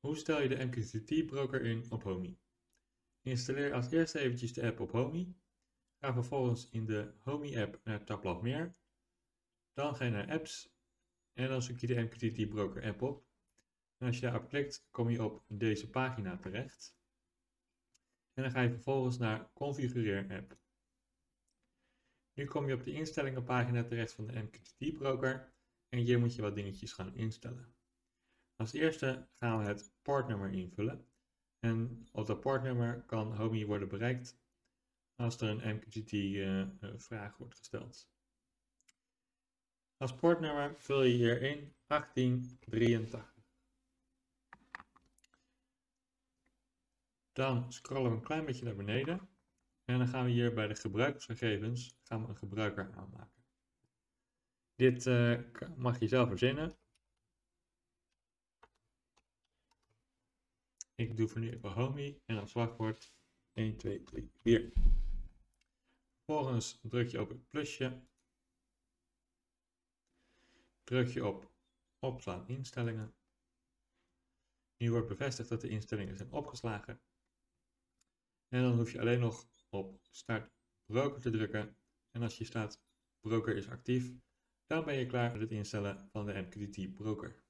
Hoe stel je de MQTT broker in op Homey? Installeer als eerste eventjes de app op Homey. Ga vervolgens in de Homey app naar Tabblad Meer. Dan ga je naar apps en dan zoek je de MQTT broker app op. En als je daarop klikt kom je op deze pagina terecht. En dan ga je vervolgens naar configureer app. Nu kom je op de instellingenpagina terecht van de MQTT broker. En hier moet je wat dingetjes gaan instellen. Als eerste gaan we het portnummer invullen. En op dat portnummer kan Homey worden bereikt als er een MQTT vraag wordt gesteld. Als portnummer vul je hier in 1883. Dan scrollen we een klein beetje naar beneden. En dan gaan we hier bij de gebruikersgegevens gaan we een gebruiker aanmaken. Dit mag je zelf verzinnen. Ik doe voor nu even Homey en als wachtwoord 1, 2, 3, 4. Vervolgens druk je op het plusje. Druk je op opslaan instellingen. Nu wordt bevestigd dat de instellingen zijn opgeslagen. En dan hoef je alleen nog op start broker te drukken. En als je staat broker is actief, dan ben je klaar met het instellen van de MQTT broker.